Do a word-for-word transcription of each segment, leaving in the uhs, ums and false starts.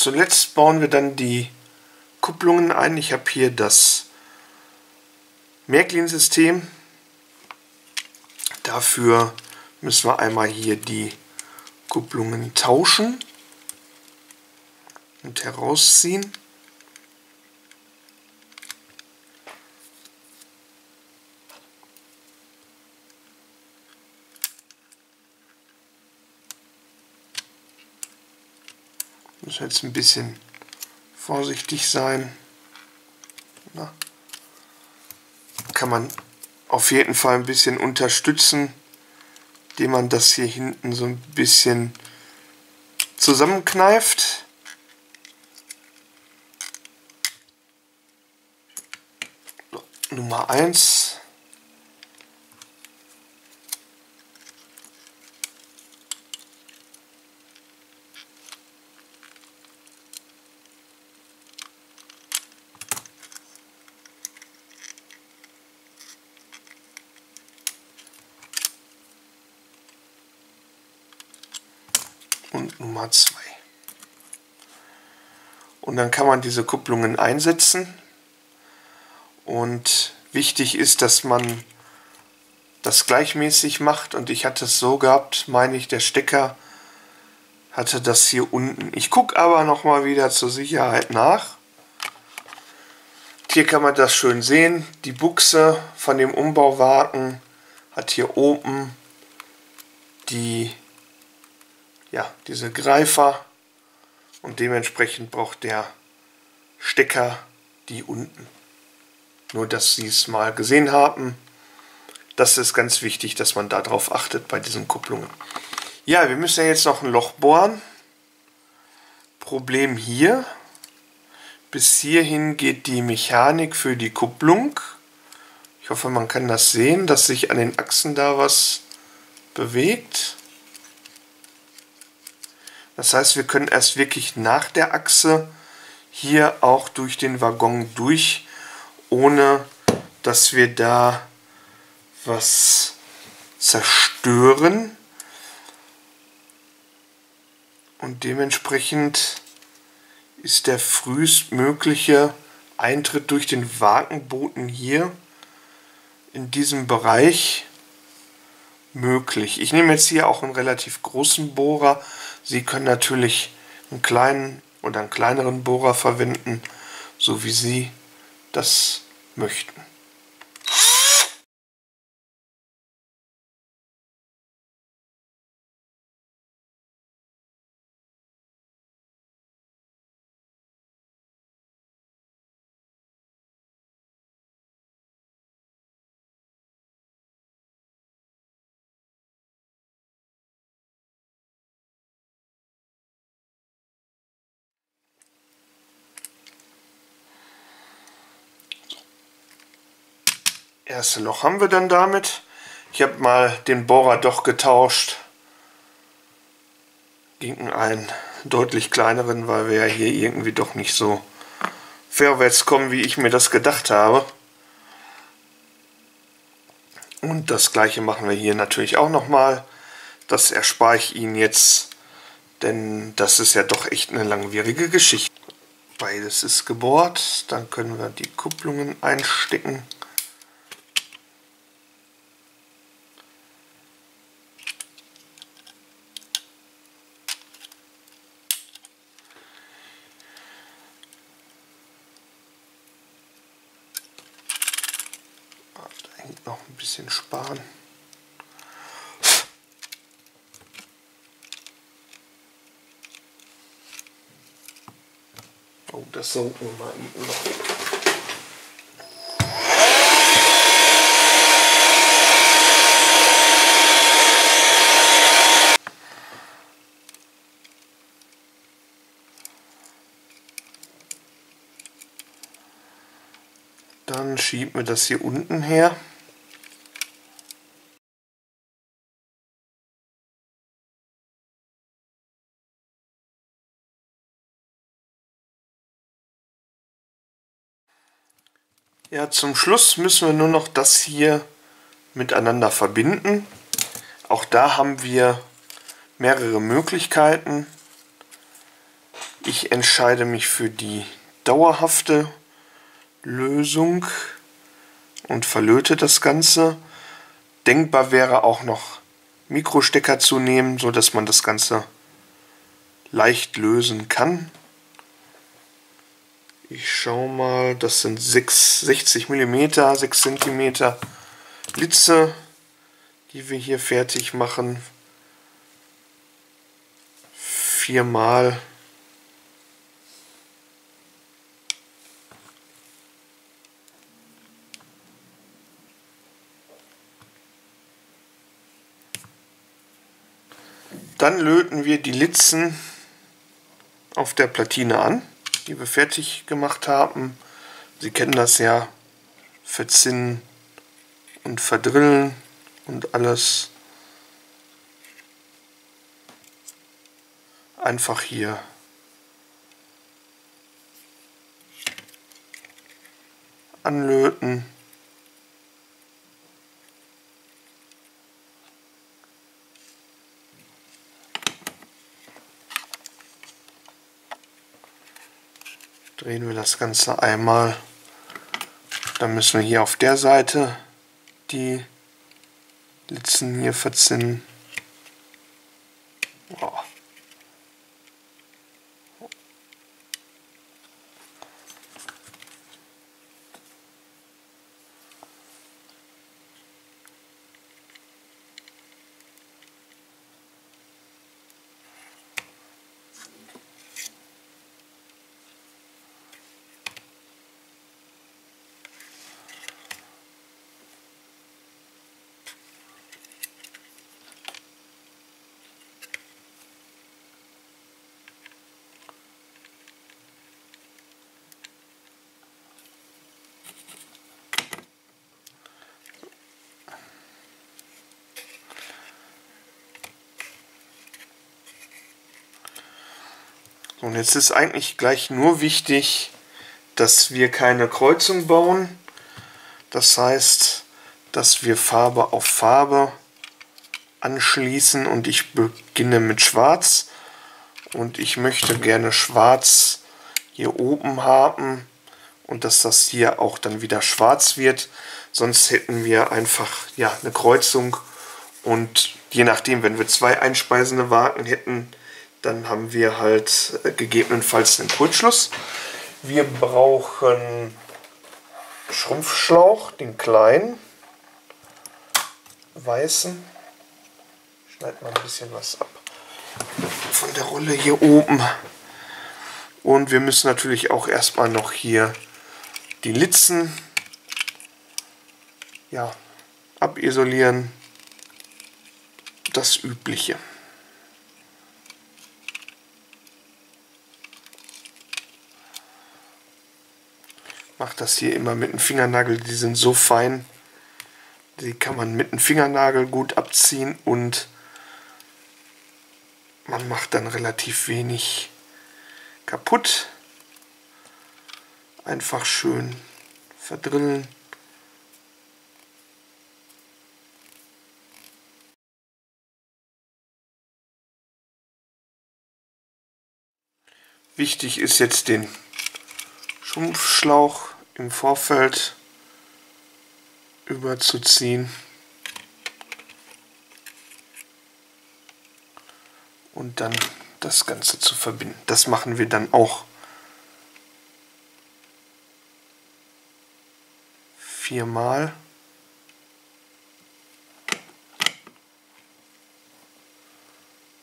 zuletzt bauen wir dann die Kupplungen ein. Ich habe hier das Märklin-System. Dafür müssen wir einmal hier die Kupplungen tauschen und herausziehen. Muss jetzt ein bisschen vorsichtig sein. Na, kann man auf jeden Fall ein bisschen unterstützen, indem man das hier hinten so ein bisschen zusammenkneift. So, Nummer eins. Und Nummer zwei. Und dann kann man diese Kupplungen einsetzen. Und wichtig ist, dass man das gleichmäßig macht. Und ich hatte es so gehabt, meine ich, der Stecker hatte das hier unten. Ich gucke aber nochmal wieder zur Sicherheit nach. Hier kann man das schön sehen. Die Buchse von dem Umbauwagen hat hier oben die... ja, diese Greifer, und dementsprechend braucht der Stecker die unten. Nur, dass Sie es mal gesehen haben, das ist ganz wichtig, dass man darauf achtet bei diesen Kupplungen. Ja, wir müssen ja jetzt noch ein Loch bohren. Problem hier, bis hierhin geht die Mechanik für die Kupplung. Ich hoffe, man kann das sehen, dass sich an den Achsen da was bewegt. Das heißt, wir können erst wirklich nach der Achse hier auch durch den Waggon durch, ohne dass wir da was zerstören. Und dementsprechend ist der frühestmögliche Eintritt durch den Wagenboten hier in diesem Bereich möglich. Ich nehme jetzt hier auch einen relativ großen Bohrer. Sie können natürlich einen kleinen oder einen kleineren Bohrer verwenden, so wie Sie das möchten. Erste Loch haben wir dann damit. Ich habe mal den Bohrer doch getauscht gegen einen deutlich kleineren, weil wir ja hier irgendwie doch nicht so vorwärts kommen, wie ich mir das gedacht habe. Und das gleiche machen wir hier natürlich auch nochmal. Das erspare ich Ihnen jetzt, denn das ist ja doch echt eine langwierige Geschichte. Beides ist gebohrt, dann können wir die Kupplungen einstecken. Noch ein bisschen sparen. Oh, das saugen wir mal eben noch weg. Dann schieben wir das hier unten her. Ja, zum Schluss müssen wir nur noch das hier miteinander verbinden. Auch da haben wir mehrere Möglichkeiten. Ich entscheide mich für die dauerhafte Lösung und verlöte das Ganze. Denkbar wäre auch noch Mikrostecker zu nehmen, so dass man das Ganze leicht lösen kann. Ich schaue mal, das sind sechzig Millimeter, sechs Zentimeter Litze, die wir hier fertig machen. Viermal. Dann löten wir die Litzen auf der Platine an, die wir fertig gemacht haben. Sie kennen das ja, verzinnen und verdrillen und alles. Einfach hier anlöten. Drehen wir das Ganze einmal. Dann müssen wir hier auf der Seite die Litzen hier verzinnen. Oh. Und jetzt ist eigentlich gleich nur wichtig, dass wir keine Kreuzung bauen. Das heißt, dass wir Farbe auf Farbe anschließen und ich beginne mit Schwarz. Und ich möchte gerne Schwarz hier oben haben und dass das hier auch dann wieder schwarz wird. Sonst hätten wir einfach ja, eine Kreuzung und je nachdem, wenn wir zwei einspeisende Wagen hätten, dann haben wir halt gegebenenfalls einen Kurzschluss. Wir brauchen Schrumpfschlauch, den kleinen, weißen. Schneid mal ein bisschen was ab von der Rolle hier oben. Und wir müssen natürlich auch erstmal noch hier die Litzen ja, abisolieren. Das Übliche. Ich mache das hier immer mit dem Fingernagel, die sind so fein, die kann man mit dem Fingernagel gut abziehen und man macht dann relativ wenig kaputt. Einfach schön verdrillen. Wichtig ist jetzt den Schrumpfschlauch im Vorfeld überzuziehen und dann das Ganze zu verbinden. Das machen wir dann auch viermal.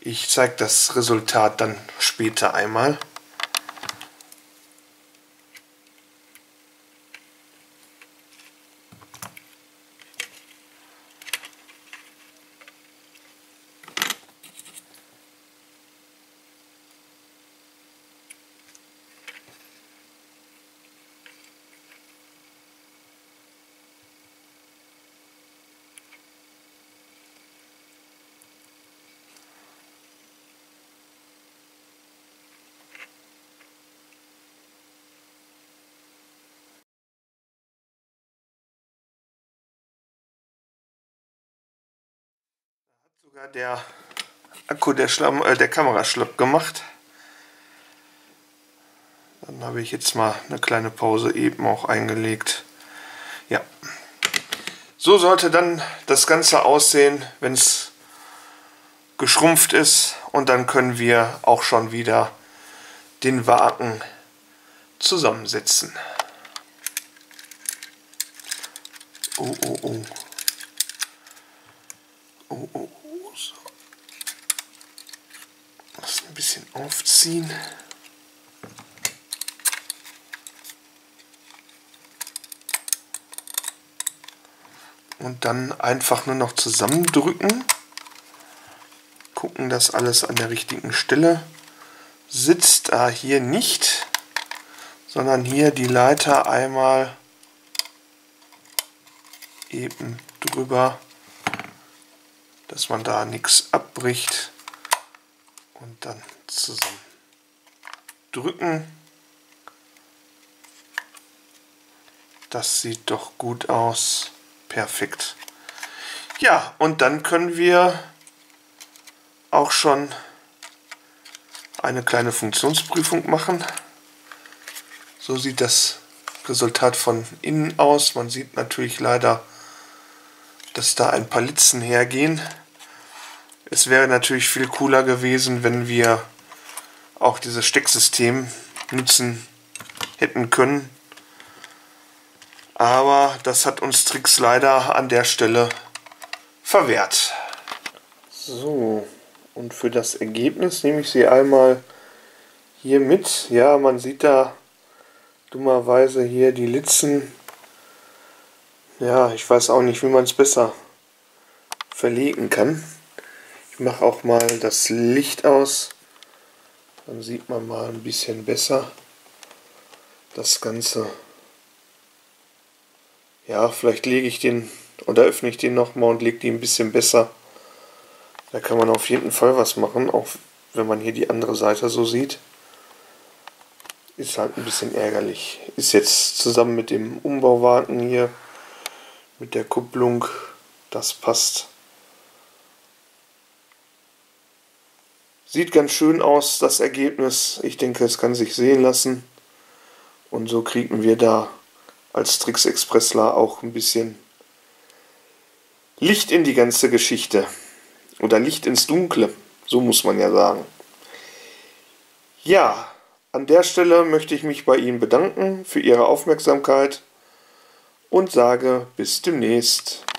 Ich zeige das Resultat dann später einmal. Der Akku der, Schlamm, äh, der Kamera schlapp gemacht. Dann habe ich jetzt mal eine kleine Pause eben auch eingelegt. Ja, so sollte dann das Ganze aussehen, wenn es geschrumpft ist. Und dann können wir auch schon wieder den Wagen zusammensetzen. Oh, oh, oh. Oh, oh, oh. So. Das ein bisschen aufziehen. Und dann einfach nur noch zusammendrücken. Gucken, dass alles an der richtigen Stelle sitzt. Ah, hier nicht, sondern hier die Leiter einmal eben drüber, dass man da nichts abbricht. Und dann zusammendrücken. Das sieht doch gut aus. Perfekt. Ja, und dann können wir auch schon eine kleine Funktionsprüfung machen. So sieht das Resultat von innen aus. Man sieht natürlich leider, dass da ein paar Litzen hergehen. Es wäre natürlich viel cooler gewesen, wenn wir auch dieses Stecksystem nutzen hätten können. Aber das hat uns Trix leider an der Stelle verwehrt. So, und für das Ergebnis nehme ich sie einmal hier mit. Ja, man sieht da dummerweise hier die Litzen. Ja, ich weiß auch nicht, wie man es besser verlegen kann. Ich mache auch mal das Licht aus. Dann sieht man mal ein bisschen besser das Ganze. Ja, vielleicht lege ich den oder öffne ich den nochmal und lege die ein bisschen besser. Da kann man auf jeden Fall was machen, auch wenn man hier die andere Seite so sieht. Ist halt ein bisschen ärgerlich. Ist jetzt zusammen mit dem Umbauwagen hier, mit der Kupplung, das passt. Sieht ganz schön aus, das Ergebnis. Ich denke, es kann sich sehen lassen. Und so kriegen wir da als Trix Expressler auch ein bisschen Licht in die ganze Geschichte. Oder Licht ins Dunkle, so muss man ja sagen. Ja, an der Stelle möchte ich mich bei Ihnen bedanken für Ihre Aufmerksamkeit und sage bis demnächst.